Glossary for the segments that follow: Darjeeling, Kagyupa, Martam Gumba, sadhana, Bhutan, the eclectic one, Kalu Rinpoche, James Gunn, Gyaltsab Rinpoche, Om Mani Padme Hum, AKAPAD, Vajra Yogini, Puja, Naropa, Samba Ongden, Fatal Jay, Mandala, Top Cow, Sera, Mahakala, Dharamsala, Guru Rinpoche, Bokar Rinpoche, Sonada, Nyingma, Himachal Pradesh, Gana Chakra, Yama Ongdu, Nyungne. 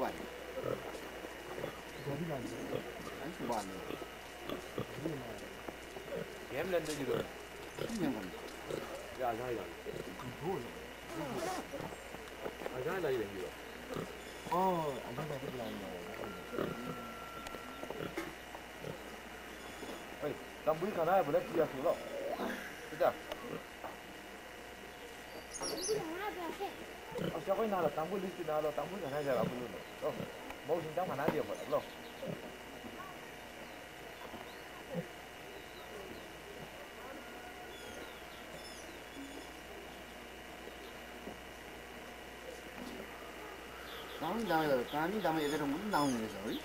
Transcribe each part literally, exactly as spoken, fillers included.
Oh, I don't have I'm not going to be able to do that. I'm not going to be able to do that.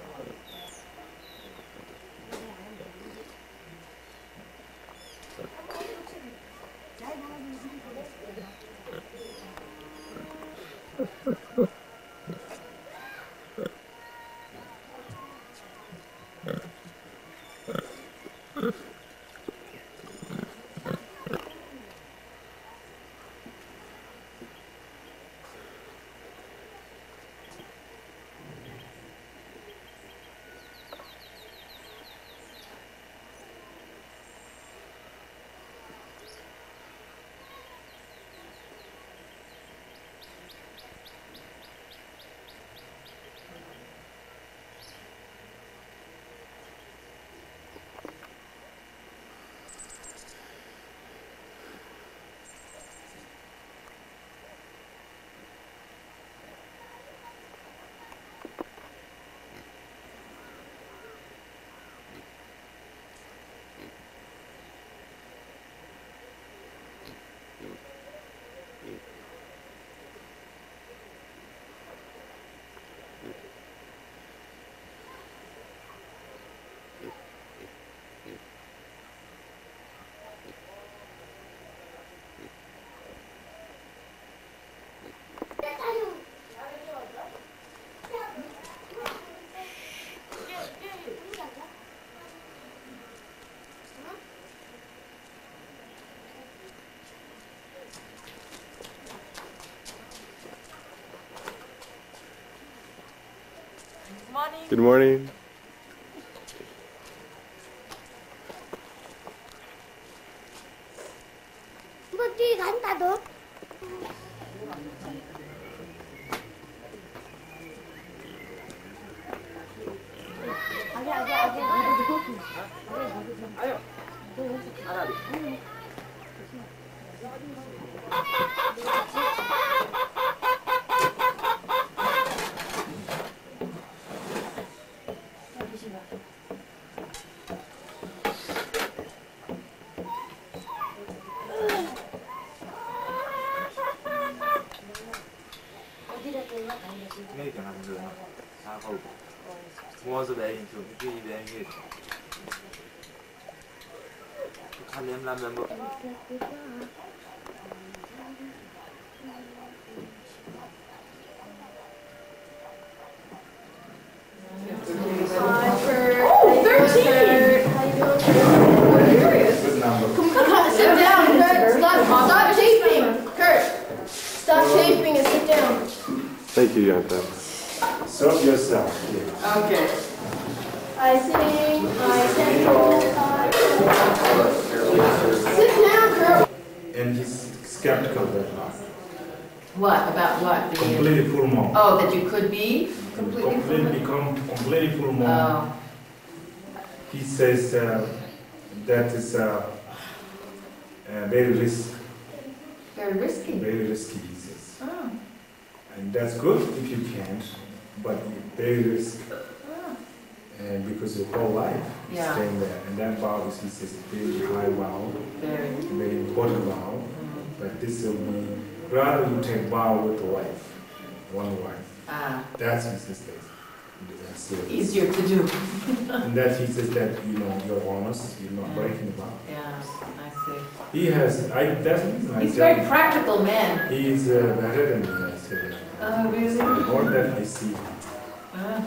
Good morning. Rather you take vow with the wife, one wife. Ah. That's his mistake. easier to do. And that he says that, you know, you're honest, you're not yeah. breaking about. Yeah, I see. He has, I definitely. He's a very practical man. He's uh, better than me, I say. Oh, really? The more that I see. Ah.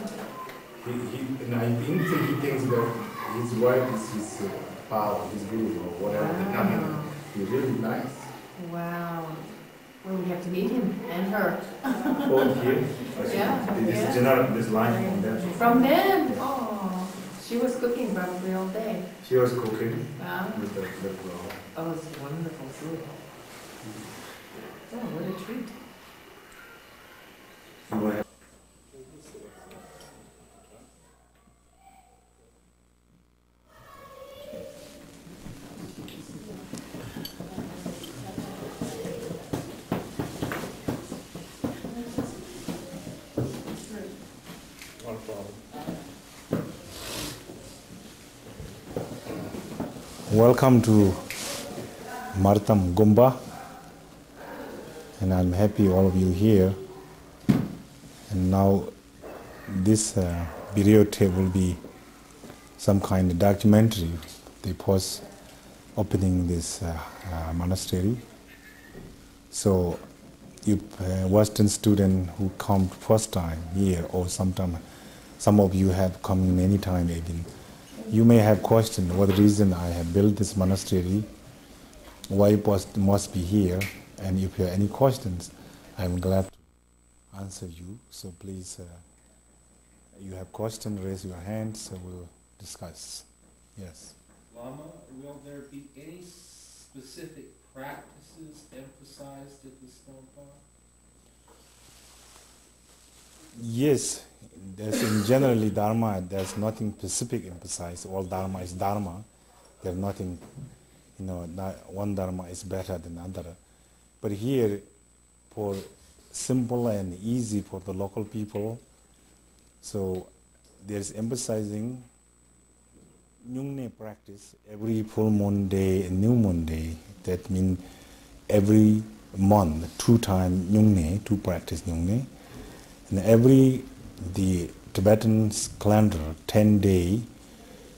He, he, and I think he thinks that his wife is his uh, power, his guru, or whatever. Wow. I mean, he's really nice. Wow. Well, we have to meet him and her. Both here. Yeah. This yeah. is generic, this line from them. From them? Yeah. Oh. She was cooking probably all day. She was cooking. Uh, with the, the oh, it's wonderful food. Oh, what a treat. Well, welcome to Martam Gumba, and I'm happy all of you here. And now this uh, video tape will be some kind of documentary they post opening this uh, uh, monastery. So you uh, Western student who come first time here, or sometime some of you have come many times even. You may have questioned what reason I have built this monastery, why it must be here, and if you have any questions, I am glad to answer you. So please, uh, you have questions, raise your hand, so we'll discuss. Yes. Lama, will there be any specific practices emphasized at this Gonpa? Yes. There's in generally Dharma, there's nothing specific emphasized. All Dharma is Dharma. There's nothing, you know, not one Dharma is better than another. But here, for simple and easy for the local people, so there's emphasizing Nyungne practice every full moon day and new moon day. That means every month, two times Nyungne, to practice Nyungne. And every the Tibetan calendar, ten day,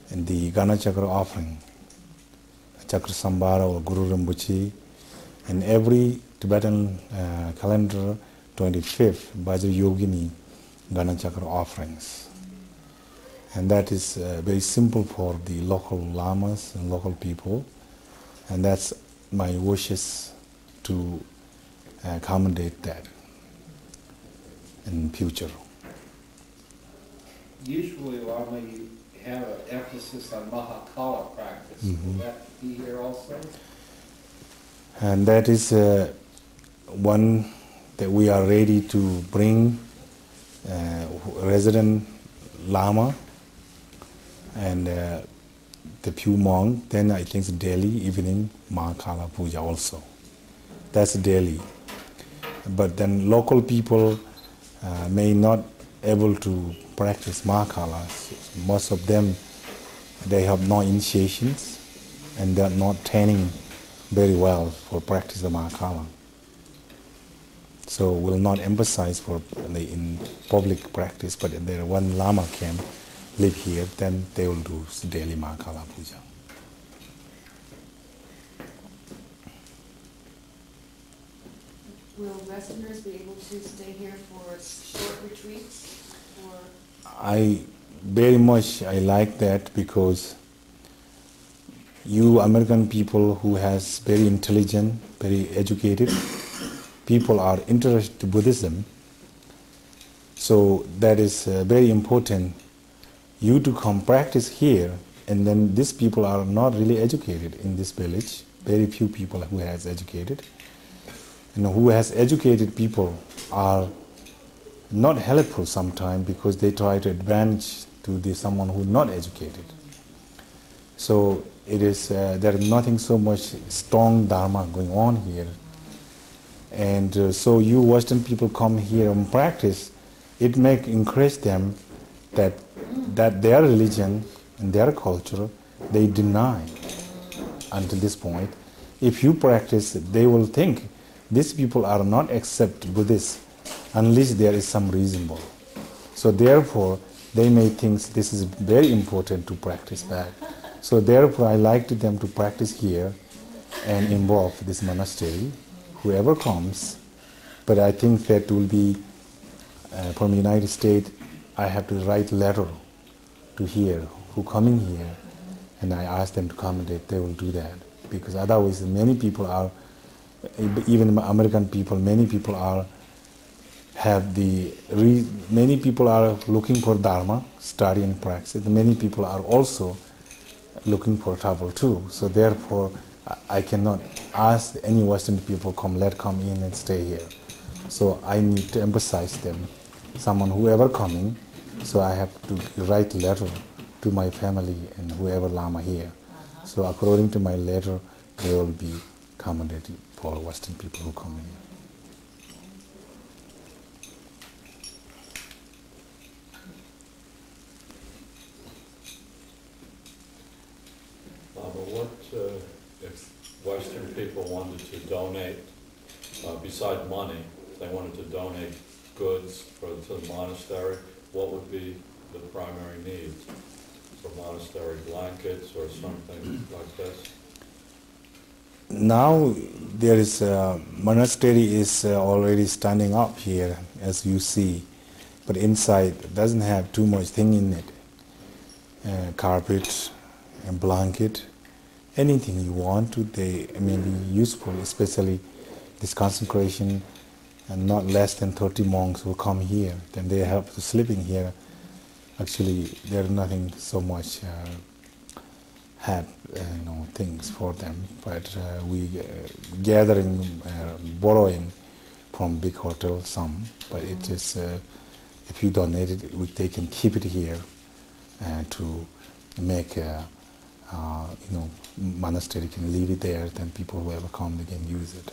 and the Gana Chakra offering, Chakra Sambara or Guru Rinpoche, and every Tibetan uh, calendar, twenty-fifth, Vajra Yogini, Gana Chakra offerings. And that is uh, very simple for the local lamas and local people, and that's my wishes to accommodate that in future. Usually, Lama, you have an emphasis on Mahakala practice. Mm-hmm. Will that be here also? And that is uh, one that we are ready to bring uh, resident Lama and uh, the few monks. Then I think it's daily evening Mahakala Puja also. That's daily. But then local people uh, may not able to practice Mahakala. Most of them, they have no initiations and they are not training very well for practice of Mahakala. So we'll not emphasize for the in public practice, but if there one Lama can live here, then they will do daily Mahakala Puja. Will Westerners be able to stay here for short retreats? Or I very much I like that, because you American people who has very intelligent, very educated people are interested in Buddhism. So that is uh, very important. You to come practice here, and then these people are not really educated in this village. Very few people who has educated. You know, who has educated people are not helpful sometimes, because they try to advantage to the someone who is not educated. So it is uh, there is nothing so much strong Dharma going on here. And uh, so you Western people come here and practice, it may encourage them that, that their religion and their culture, they deny until this point. If you practice, they will think, these people are not accept Buddhists unless there is some reasonable. So therefore, they may think this is very important to practice back. So therefore I like to them to practice here and involve this monastery, whoever comes. But I think that will be, uh, from the United States, I have to write letter to here, who coming here, and I ask them to accommodate, they will do that. Because otherwise many people are, even American people, many people are have the, many people are looking for Dharma, study and practice. Many people are also looking for trouble too. So therefore, I cannot ask any Western people, come, let come in and stay here. So I need to emphasize them, someone, whoever coming, so I have to write letter to my family and whoever Lama here. So according to my letter, they will be accommodated for Western people who come here. Lama, what uh, if Western people wanted to donate, uh, besides money, if they wanted to donate goods for, to the monastery, what would be the primary needs? For monastery blankets or something like this? Now there is a monastery is already standing up here, as you see, but inside doesn't have too much thing in it. Uh, carpet and blanket, anything you want to, they I mean be useful, especially this consecration, and not less than thirty monks will come here. Then they have to sleep in here. Actually, there's nothing so much uh, had uh, you know, things for them, but uh, we uh, gathering, uh, borrowing from big hotel some, but it is uh, if you donate it, we, they can keep it here uh, to make a, uh, you know, monastery can leave it there. Then people who ever come, they can use it.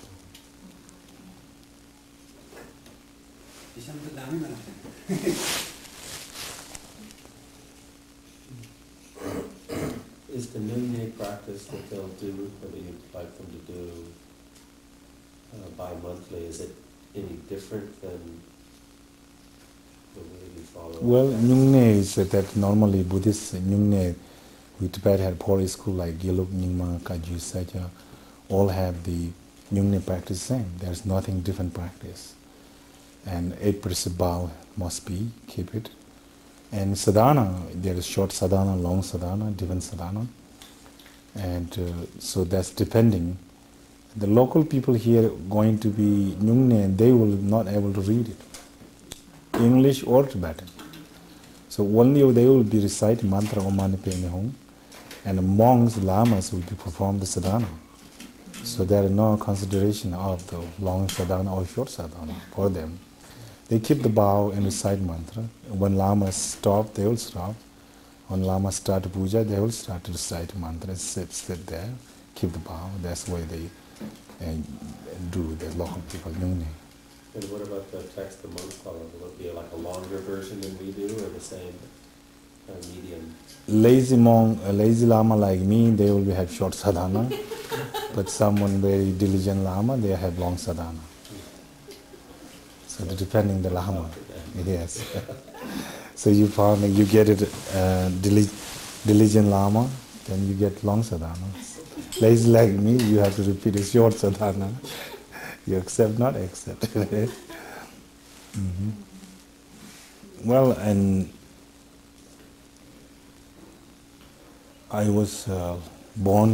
Is the Nyungne practice that they'll do, that you like them to do uh, bi-monthly, is it any different than the way you follow? Well, Nyungne is uh, that normally Buddhist Nyungne, we Tibet had Pali school like Gelug, Nyingma, Kagyu, Sera, all have the Nyungne practice same. There's nothing different practice. And eight percent bow must be, keep it. And sadhana, there is short sadhana, long sadhana, different sadhana. And uh, so that's depending. The local people here going to be Nyungne, they will not able to read it, English or Tibetan. So only they will be reciting mantra Om Mani Padme Hum, and monks, lamas will be perform the sadhana. So there is no consideration of the long sadhana or short sadhana for them. They keep the bow and recite mantra. When lamas stop, they will stop. When lamas start puja, they will start to recite mantra. Sit, sit there, keep the bow. That's why they uh, do the local people Nyungne. And what about the text the monks follow? Will it be like a longer version than we do, or the same uh, medium? Lazy monk, a lazy lama like me, they will have short sadhana. But someone very diligent lama, they have long sadhana. So depending the lama, yes. So you found you get it uh, diligent lama, then you get long sadhana. Lazy like me, you have to repeat a short sadhana. You accept, not accept. Mm-hmm. Well, and I was uh, born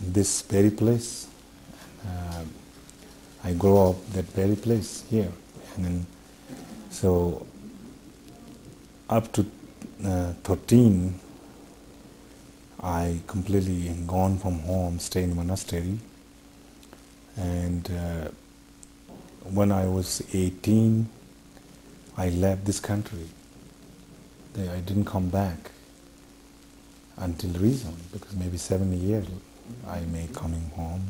in this very place. Uh, I grew up that very place here, and then so up to uh, thirteen, I completely gone from home, stay in monastery, and uh, when I was eighteen, I left this country. I didn't come back until recently, because maybe seven years I may coming home.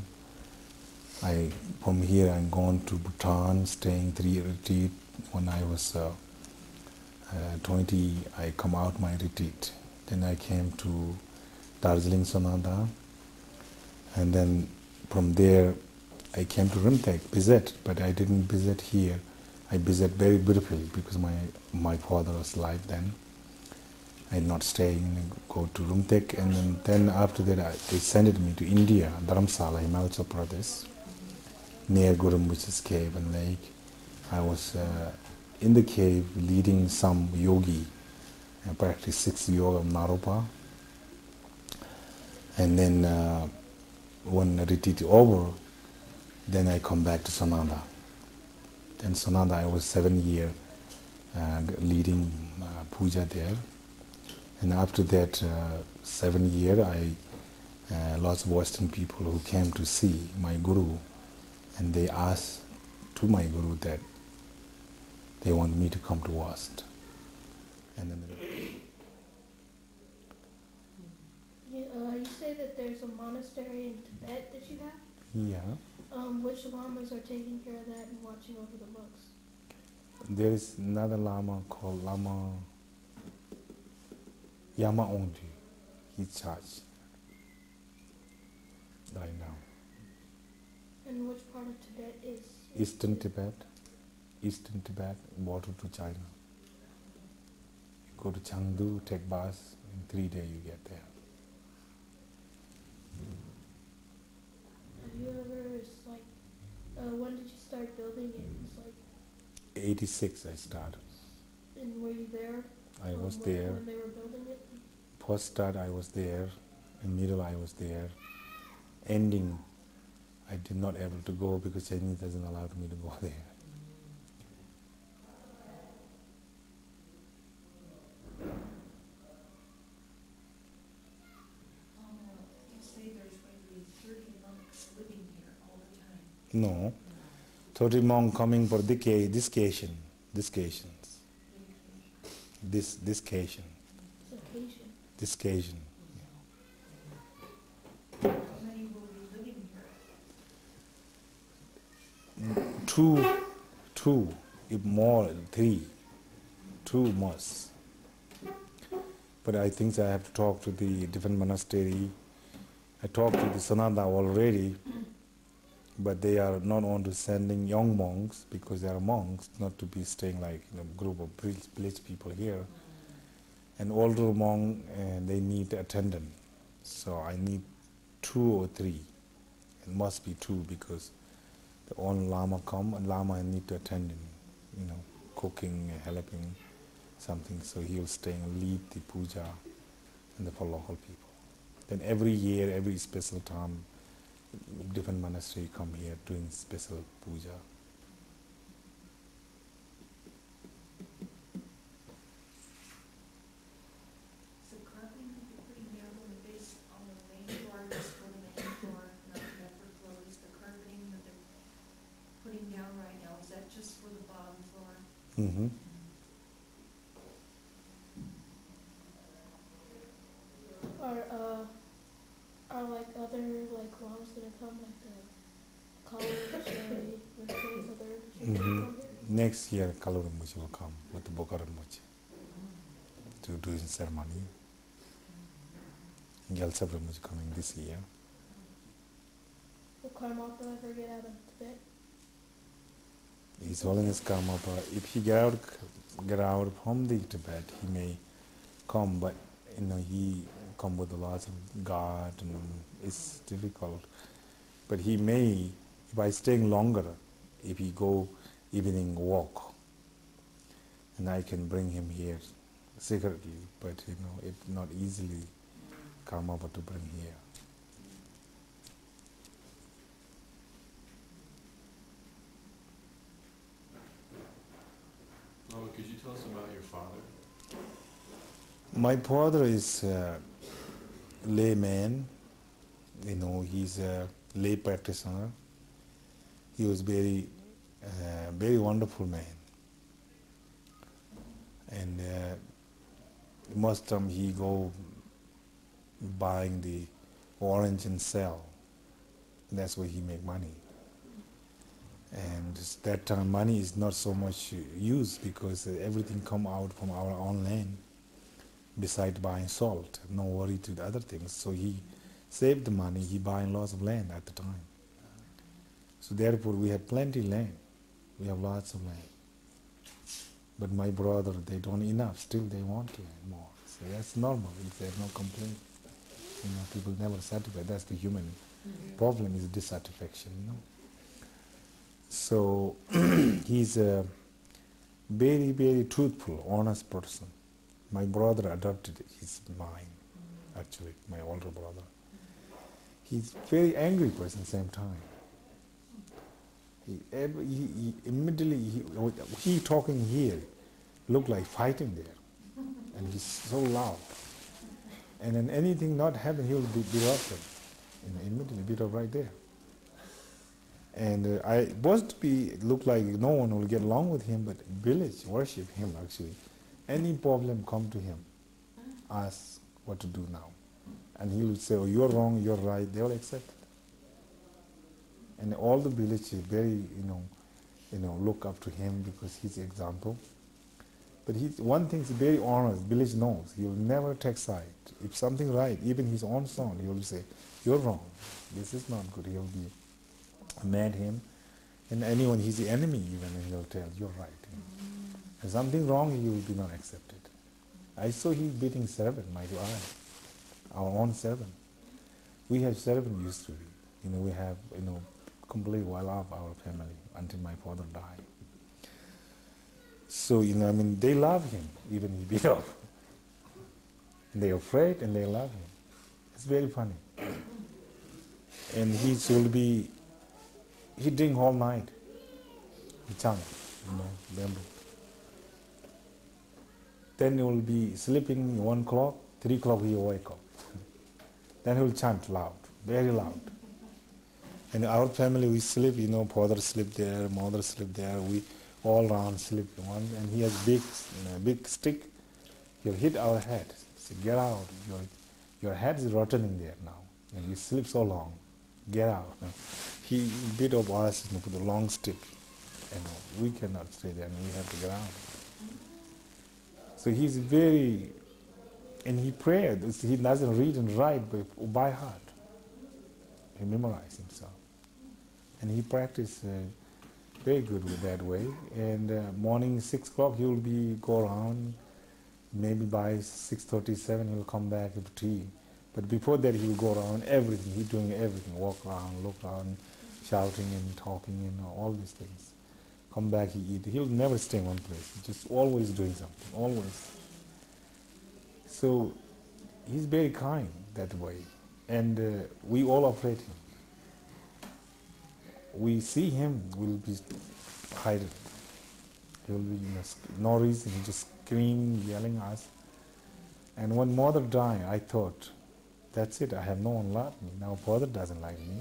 I, from here I'm gone to Bhutan, staying three retreat. When I was uh, uh, twenty, I come out my retreat. Then I came to Darjeeling, Sonada. And then from there, I came to Rumtek, visit, but I didn't visit here. I visit very beautifully because my, my father was alive then. I did not stay, in, go to Rumtek, and then, then after that I, they sent me to India, Dharamsala, Himachal Pradesh, near Gurum, which is cave and lake. I was uh, in the cave leading some yogi and practiced six yoga of Naropa. And then uh, when retreat over, then I come back to Sonada. Then Sonada, I was seven years uh, leading uh, puja there. And after that uh, seven year, I uh, lots of Western people who came to see my guru, and they asked to my guru that they want me to come to West. And then yeah, uh, you say that there's a monastery in Tibet that you have. Yeah. Um, which lamas are taking care of that and watching over the monks? There is another lama called Lama Yama Ongdu, he's charged right now. And which part of Tibet is? Eastern Tibet, Eastern Tibet, border to China. You go to Chengdu, take bus, in three days you get there. Have you ever, like, uh, when did you start building it? It was like eighty-six I started. And were you there? I um, was when, there. When they were building it? First start I was there, in middle I was there. Ending, I did not able to go because Chinese doesn't allow me to go there. Um, you say there's going to be thirty monks living here all the time. No, thirty monks coming for discation, discation. This this occasion. This occasion. How many will be living here? Two, two, if more, three, two months. But I think I have to talk to the different monastery. I talked to the Sonada already, but they are not only sending young monks, because they are monks, not to be staying like a you know, group of village people here. And older monk, uh, they need attendant. So I need two or three. It must be two because the own lama come, and lama I need to attend him, you know, cooking, helping, something. So he will stay and lead the puja and the for local people. Then every year, every special time, different monastery come here doing special puja. So carving would be pretty narrow and based on the main floor, just for the main floor, not the upper floors. The carving that they're putting down right now, is that just for the bottom floor? Mm-hmm. Or, uh, are like other like lamas that have come, like the Kalu Rinpoche, other mm-hmm. Next year Kalu Rinpoche will come with the Bokar Rinpoche to do his ceremony. Gyaltsab Rinpoche coming this year. Will Karmapa ever get out of Tibet? His Holiness Karmapa, if he get out, get out from the Tibet, he may come, but you know he. come with a lot of God, and it's difficult. But he may, by staying longer, if he go evening walk, and I can bring him here secretly, but you know, if not easily, come over to bring here. Mama, could you tell us about your father? My father is a layman, you know, he's a lay practitioner. He was very, uh, very wonderful man. And uh, most time he go buying the orange and sell. That's where he make money. And that time money is not so much used because everything come out from our own land. Besides buying salt, no worry to the other things. So he saved the money, he buying lots of land at the time. So therefore we have plenty land. We have lots of land. But my brother, they don't enough, still they want more. So that's normal, if there's no complaint. You know, people never satisfied, that's the human mm-hmm. problem, is dissatisfaction, you know. So, he's a very, very truthful, honest person. My brother adopted his mind, actually, my older brother. He's very angry person at the same time. He, every, he, he immediately, he, he talking here, looked like fighting there. And he's so loud. And then anything not happen, he will be interrupted. You know, immediately beat up right there. And uh, I was to be, looked like no one will get along with him, but village worship him actually. Any problem come to him, ask what to do now. And he will say, oh, you're wrong, you're right, they will accept it. And all the village is very, you know, you know, look up to him because he's example. But he's, one thing is very honest, village knows, he will never take side. If something right, even his own son, he will say, you're wrong, this is not good, he will be mad him. And anyone, he's the enemy even, and he'll tell, you're right. Mm-hmm. If something wrong, he will be not accepted. I saw he beating servant, my eye, our own servant. We have servant used to be, you know, we have, you know, completely well off our family until my father died. So, you know, I mean, they love him, even he beat up. They're afraid and they love him. It's very funny. And he should be, he drink all night. He chant, you know, bamboo. Then he will be sleeping one o'clock, three o'clock he will wake up. Then he will chant loud, very loud. And our family, we sleep, you know, father sleep there, mother sleep there, we all round sleep one, and he has big, you know, big stick. He'll hit our head. Say, get out! Your your head is rotting there now. And you sleep so long. Get out! And he bit of us, you know, with a long stick, and we cannot stay there. And we have to get out. So he's very, and he prayed. He doesn't read and write, but by heart, he memorized himself, and he practiced. Uh, Very good with that way. And uh, morning six o'clock he will be go around. Maybe by six thirty-seven he will come back with tea. But before that he will go around everything. He's doing everything. Walk around, look around, shouting and talking and all these things. Come back, he eat. He'll never stay in one place. He's just always doing something. Always. So he's very kind that way, and uh, we all operate him. We see him, we'll be hiding. He'll be, you know, no reason, he just screaming, yelling at us. And when mother died, I thought, that's it, I have no one left me. Now father doesn't like me.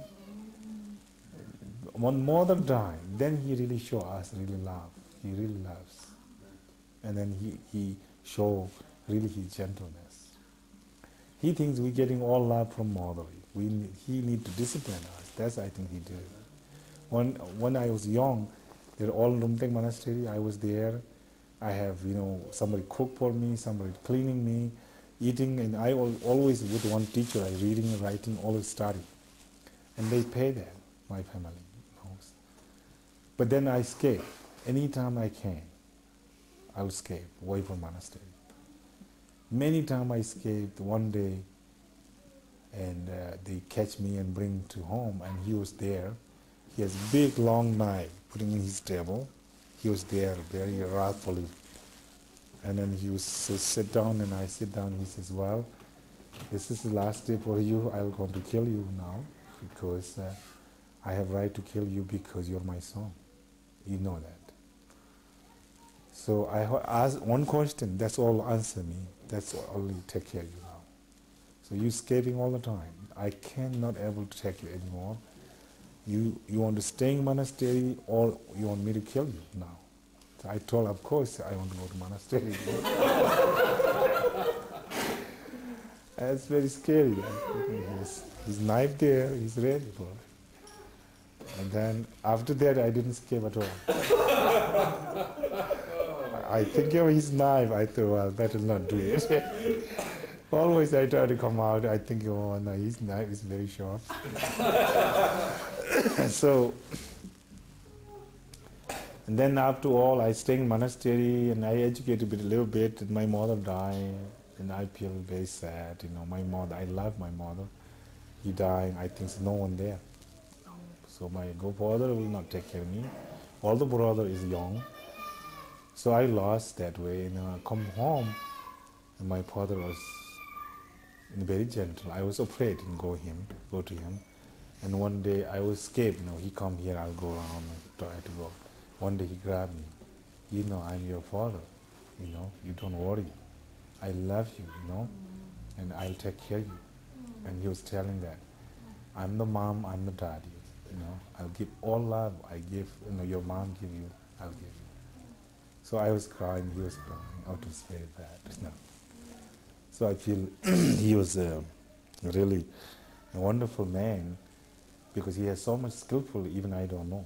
When mother died, then he really show us really love. He really loves. And then he, he show really his gentleness. He thinks we're getting all love from mother. We, he need to discipline us. That's I think he did. When, when I was young, they're all Rumtek monastery, I was there. I have, you know, somebody cook for me, somebody cleaning me, eating, and I al always with one teacher, I reading and writing, always study. And they pay that, my family knows. But then I escape. Anytime I can, I'll escape away from monastery. Many times I escaped one day, and uh, they catch me and bring to home, and he was there. He has a big, long knife, putting in his table. He was there, very wrathfully. And then he was so sit down, and I sit down, and he says, well, this is the last day for you. I'm going to kill you now, because uh, I have right to kill you because you're my son. You know that. So I asked one question, that's all, answer me. That's all, you take care of you now. So you're escaping all the time. I cannot able to take you anymore. You, you want to stay in monastery or you want me to kill you now? So I told, of course, I want to go to monastery. That's very scary. His, his knife there, he's ready for it. And then after that, I didn't escape at all. I think of his knife, I thought, well, that will not do it. Always I try to come out, I think, oh, no, his knife is very sharp. So, And then after all, I stayed in monastery and I educated a little bit. And my mother died and I feel very sad. You know, my mother, I love my mother. He died, I think there's no one there. So my godfather will not take care of me. Older brother is young. So I lost that way. And I come home and my father was very gentle. I was afraid to go him, go to him. And one day I was scared, you know, he come here, I'll go around and try to go. One day he grabbed me, you know, I'm your father, you know, you don't worry. I love you, you know, and I'll take care of you. And he was telling that, I'm the mom, I'm the daddy, you know, I'll give all love I give, you know, your mom give you, I'll give you. So I was crying, he was crying, out of space that, you know. So I feel he was a really a wonderful man, because he has so much skillful, even I don't know.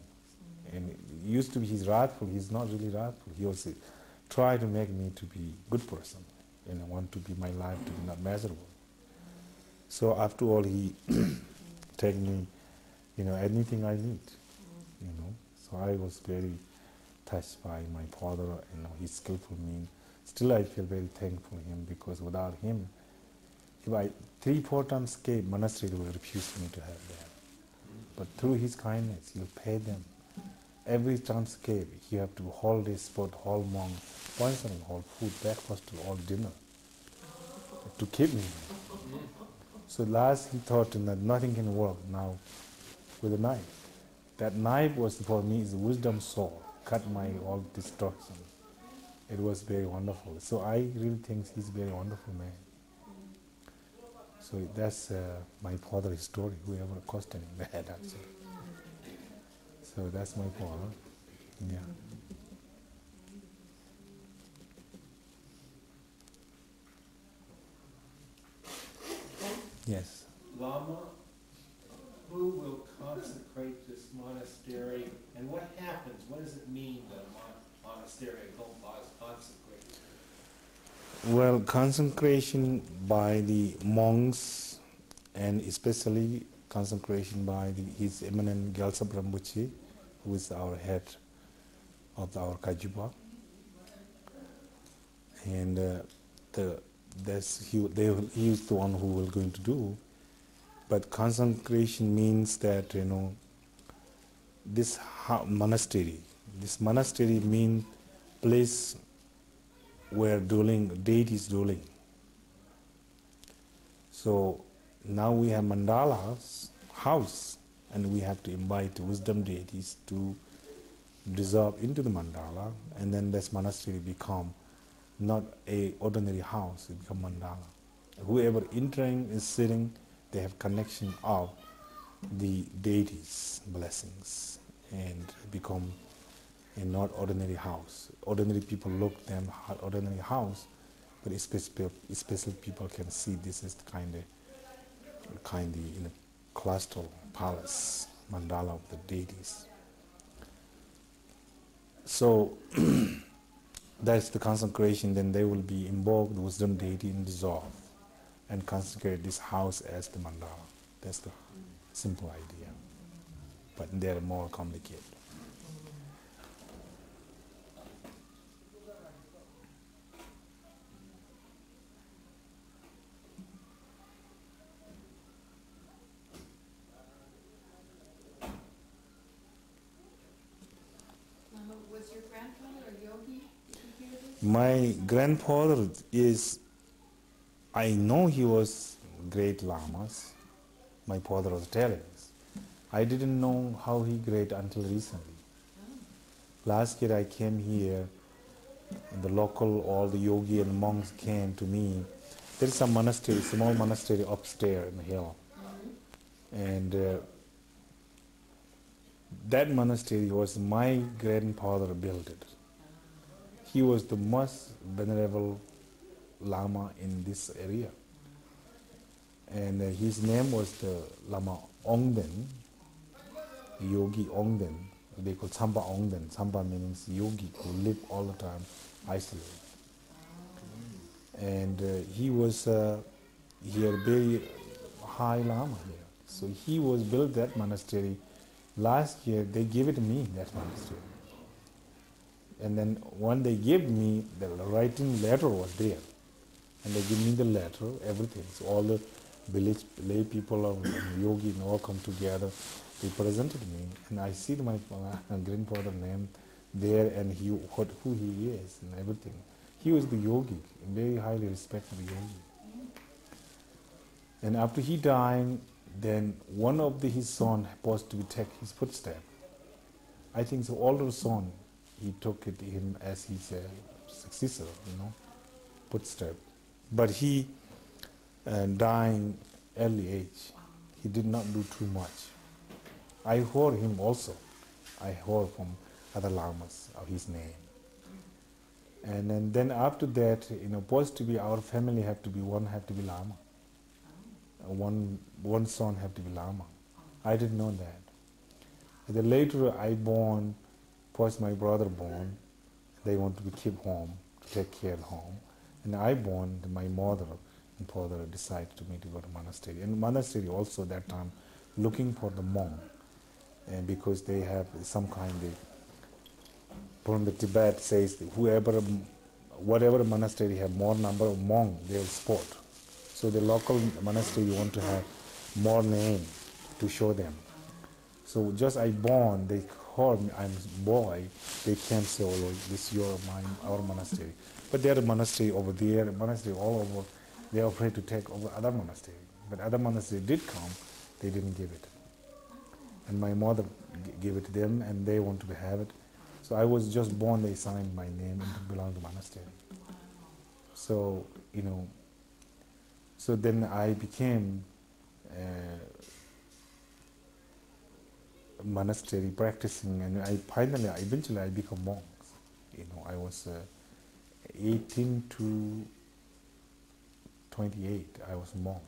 And it used to be he's wrathful, he's not really wrathful. He also tried to make me to be a good person, and I want to be my life to be not miserable. So after all, he take me, you know, anything I need, you know. So I was very touched by my father, you know, his skillful means. Still I feel very thankful to him, because without him, if I three, four times came, monastery would refuse me to have that. But through his kindness, he'll pay them. Every chance gave, he have to hold this spot, whole monk, poison, whole food, breakfast, all dinner, to keep me. So last he thought that nothing can work now with a knife. That knife was for me is wisdom saw, cut my all destruction. It was very wonderful. So I really think he's a very wonderful man. So that's uh, my father's story, whoever questioned that actually. So that's my father, yeah. Yes? Lama, who will consecrate this monastery and what happens? What does it mean that a mon monastery at Gonpa is consecrated? Well, consecration by the monks, and especially consecration by the, His Eminent Gyaltsab Rinpoche, who is our head of our Kagyupa. And uh, the, that's he, they, he is the one who will going to do. But consecration means that, you know, this monastery, this monastery means place where dwelling, deities dwelling. So now we have mandala's house, and we have to invite wisdom deities to dissolve into the mandala, and then this monastery become not a ordinary house, it become mandala. Whoever entering is sitting, they have connection of the deities' blessings, and become a not ordinary house. Ordinary people look them ordinary house, but special people can see this is the kind of, kind of in a claustral palace, mandala of the deities. So that's the consecration. Then they will be involved, the wisdom deity, and dissolve, and consecrate this house as the mandala. That's the simple idea, but they are more complicated. My grandfather is, I know he was great lamas, my father was telling us. I didn't know how he great until recently. Last year I came here, and the local, all the yogi and monks came to me. There's some monastery, small monastery upstairs in the hill. And uh, that monastery was my grandfather built it. He was the most venerable Lama in this area. And uh, his name was the Lama Ongden, Yogi Ongden. They call Samba Ongden. Samba means yogi who live all the time isolated. And uh, he was uh, here very high Lama here. So he was built that monastery. Last year they gave it to me, that monastery. And then when they gave me the writing letter was there, and they gave me the letter, everything. So all the village lay people of yogi all come together. They presented me, and I see my grandfather's name there, and he what who he is and everything. He was the yogi, very highly respected yogi. And after he died, then one of the, his son supposed to be take his footstep. I think the older son, he took it him as his uh, successor, you know, footstep. But he uh, dying early age. He did not do too much. I heard him also. I heard from other lamas of his name. And then, then after that, you know, supposed to be our family have to be one have to be lama. One one son have to be lama. I didn't know that. And then later I born, first my brother born, they want to be keep home, to take care of home. And I born, my mother and father decided to me to go to monastery. And monastery also that time looking for the monk. And because they have some kind of, from the Tibet says, whoever, whatever monastery have more number of monks, they will support. So the local monastery want to have more name to show them. So just I born, they called me, I'm boy, they came say, oh, this is your, my, our monastery. But there are monastery over there, monastery all over, they are afraid to take over other monastery. But other monastery did come, they didn't give it. And my mother g gave it to them, and they want to have it. So I was just born, they signed my name and belonged to monastery. So, you know, so then I became uh, monastery practicing, and I finally, eventually I become monk. You know, I was uh, eighteen to twenty-eight, I was monk.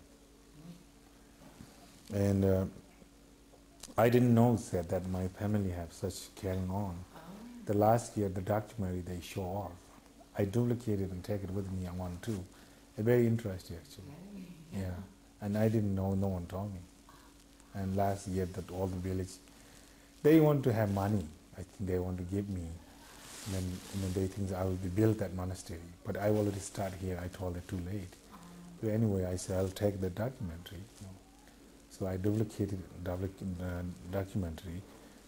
And uh, I didn't know that, that my family have such carrying on. The last year, the documentary they show off. I duplicated and take it with me. I want to. Very interesting, actually. Yeah. yeah. And I didn't know. No one told me. And last year, that all the village, they want to have money. I think they want to give me. And then, and then they think I will be built that monastery. But I already start here. I told it too late. But anyway, I said I'll take the documentary. So I duplicated the documentary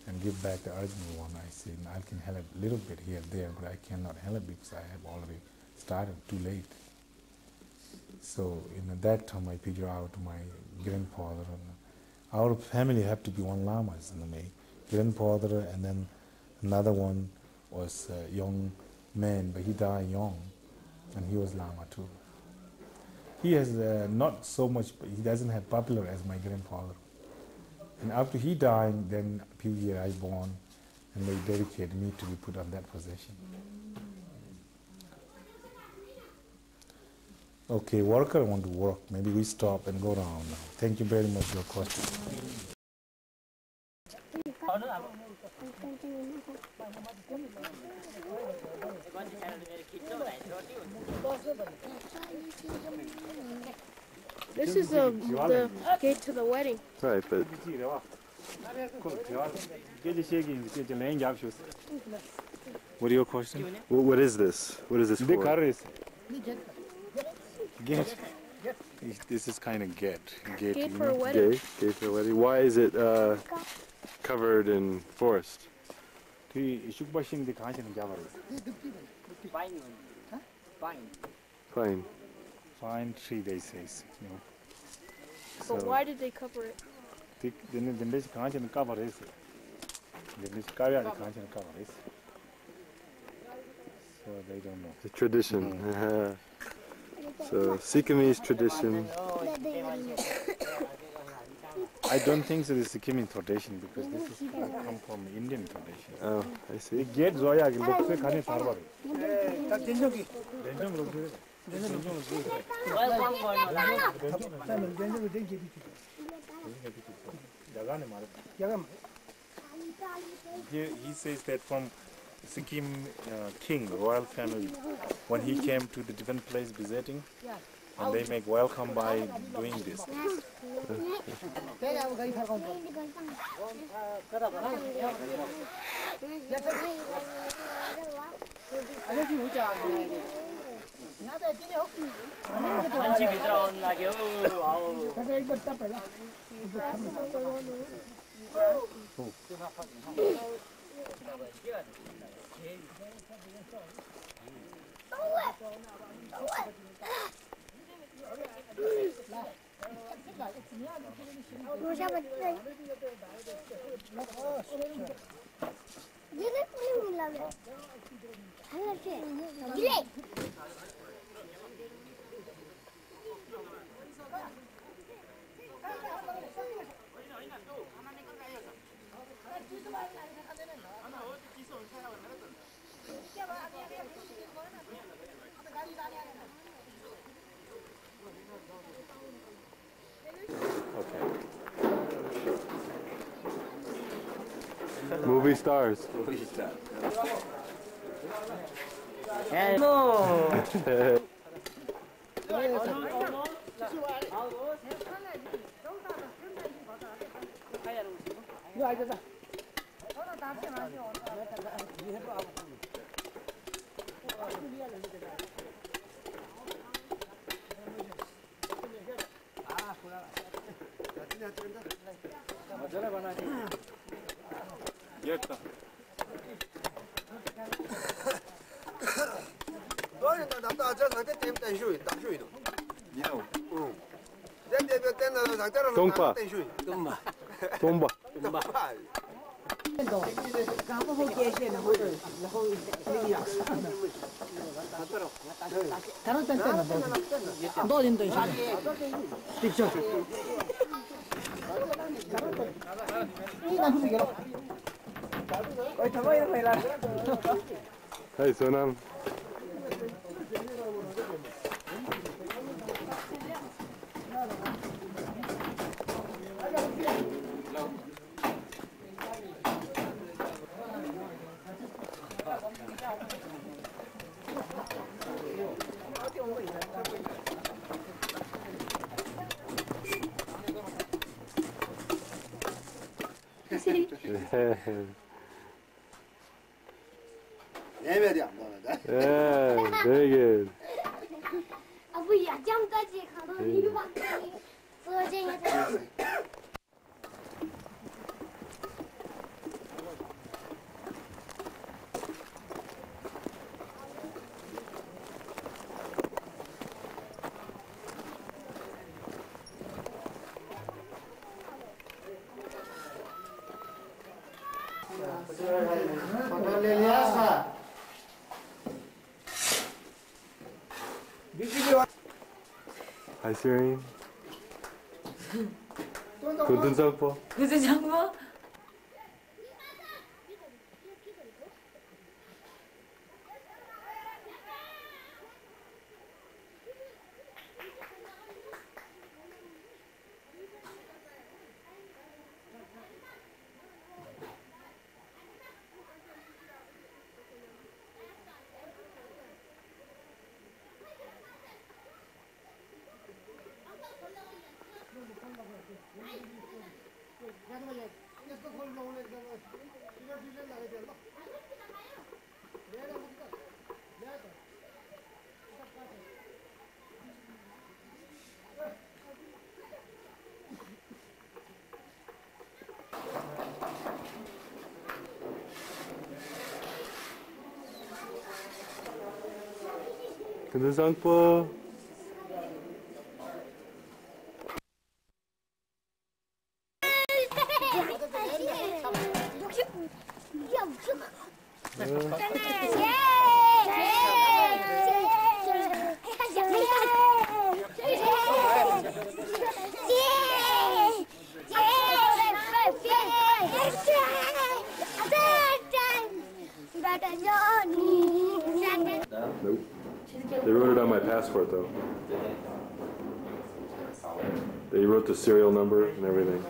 and give back the original one. I said, I can help a little bit here and there, but I cannot help because I have already started too late. So, you know, that time I figure out my grandfather and our family have to be one lamas in the May. Grandfather and then another one was a young man, but he died young, and he was lama too. He has uh, not so much, he doesn't have popular as my grandfather. And after he died, then a few years I born, and they dedicated me to be put on that position. Okay, worker want to work. Maybe we stop and go around now. Thank you very much for your question. This is the, the gate to the wedding. Right, but... What are your questions? What, what is this? What is this for? Gate. This is kind of gate. Gate, gate for a wedding. Gate, gate for a wedding. Why is it uh, covered in forest? Pine. Pine. Pine. Pine tree, they say. You know. But so why did they cover it? They didn't they cover it. They didn't cover it. So they don't know. The tradition. Yeah. So Sikkimese tradition. I don't think so. This is Sikkimese tradition because this is come from Indian tradition. Oh, I see. The gate zoya is Here he says that from Sikkim uh, king, royal family, when he came to the different place visiting, and they make welcome by doing this. Movie stars. Movie stars. Hello. Gonpa. Gumba. Gumba. Hey, Sonam. Hi, Serene. Good example. Good example. Good example. The serial number and everything.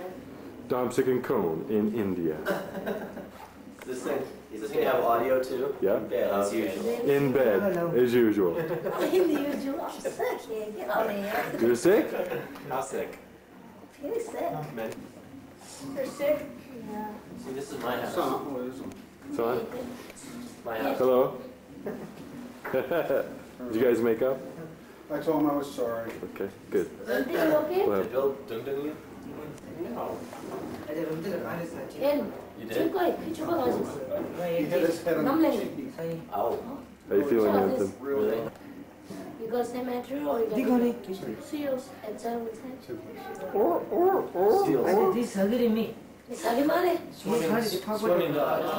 Dom Sikkim Cone in India. Is this going to have audio too? Yeah. In bed, as usual. In bed, as usual. In the usual. I'm sick. Yeah, get out of here. You're sick? How sick? Pretty sick. You're sick? Yeah. See, this is my house. Son? My house. Hello. Did you guys make up? I told him I was sorry. Okay, good. Did you okay? Did Bill dundun you? No. I did it. did You did? You did his head on the cheek. Ow. How are you feeling, Anthony? Really? You got same entry or you got seals and some with him? Or, or, or. Seals. I did this ugly me. This ugly money? Swimming dog.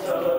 Thank you.